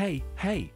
Hey,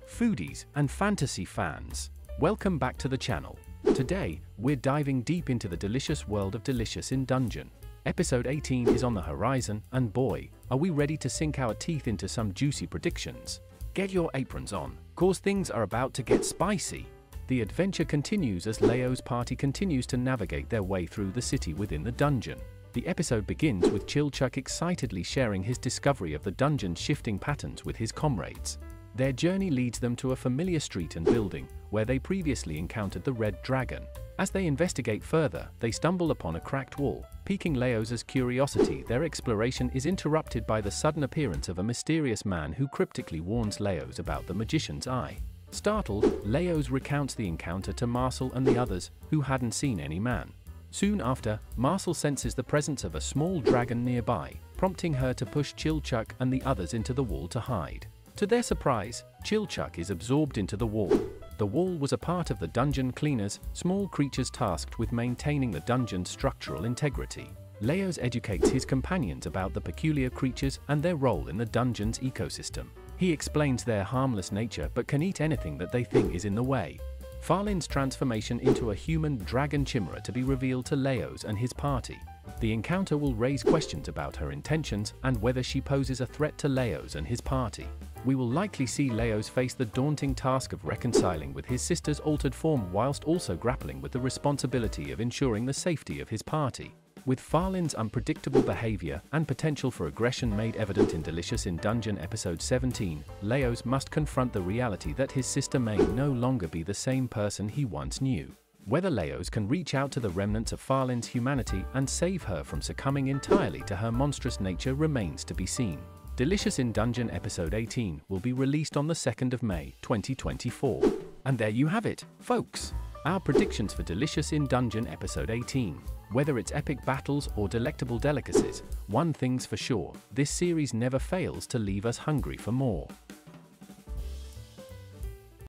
foodies and fantasy fans. Welcome back to the channel. Today, we're diving deep into the delicious world of Delicious in Dungeon. Episode 18 is on the horizon, and boy, are we ready to sink our teeth into some juicy predictions. Get your aprons on, cause things are about to get spicy. The adventure continues as Leo's party continues to navigate their way through the city within the dungeon. The episode begins with Chilchuck excitedly sharing his discovery of the dungeon's shifting patterns with his comrades. Their journey leads them to a familiar street and building, where they previously encountered the red dragon. As they investigate further, they stumble upon a cracked wall, piquing Leo's curiosity. Their exploration is interrupted by the sudden appearance of a mysterious man who cryptically warns Leo about the magician's eye. Startled, Leo recounts the encounter to Marcille and the others, who hadn't seen any man. Soon after, Marcille senses the presence of a small dragon nearby, prompting her to push Chilchuck and the others into the wall to hide. To their surprise, Chilchuck is absorbed into the wall. The wall was a part of the dungeon cleaners, small creatures tasked with maintaining the dungeon's structural integrity. Leo educates his companions about the peculiar creatures and their role in the dungeon's ecosystem. He explains their harmless nature but can eat anything that they think is in the way. Farlin's transformation into a human dragon chimera to be revealed to Leo and his party. The encounter will raise questions about her intentions and whether she poses a threat to Leo and his party. We will likely see Leo face the daunting task of reconciling with his sister's altered form whilst also grappling with the responsibility of ensuring the safety of his party. With Farlin's unpredictable behavior and potential for aggression made evident in Delicious in Dungeon episode 17, Leo must confront the reality that his sister may no longer be the same person he once knew. Whether Leo can reach out to the remnants of Farlin's humanity and save her from succumbing entirely to her monstrous nature remains to be seen. Delicious in Dungeon episode 18 will be released on the 2nd of May, 2024. And there you have it, folks! Our predictions for Delicious in Dungeon episode 18. Whether it's epic battles or delectable delicacies, one thing's for sure, this series never fails to leave us hungry for more.